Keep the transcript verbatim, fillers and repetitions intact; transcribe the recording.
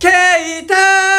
كي